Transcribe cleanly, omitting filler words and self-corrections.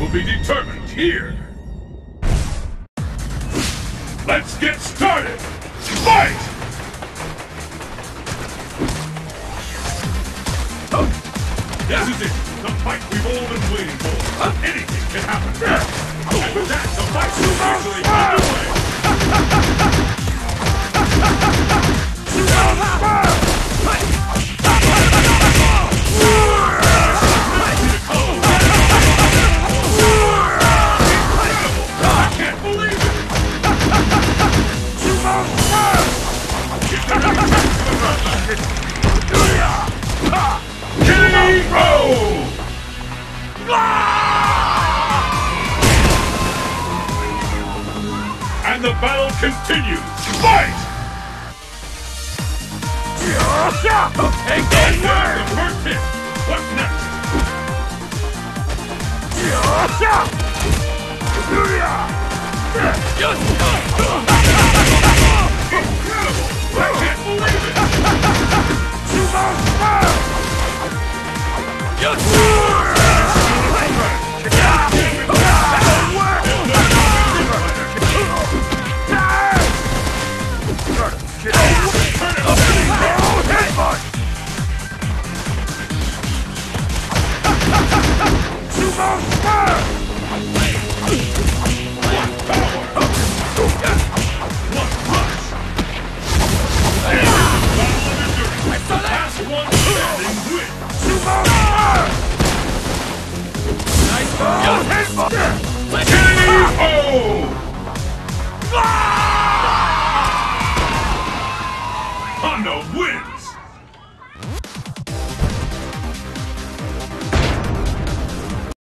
destiny will be determined here. Let's get started! Fight! This is it! The fight we've all been waiting for! Anything can happen! And with that, the fight will actually underway! Incredible! I can't believe it! And the battle continues. Fight! Take that! The first hit. What's next? Incredible! I can't believe it! Win!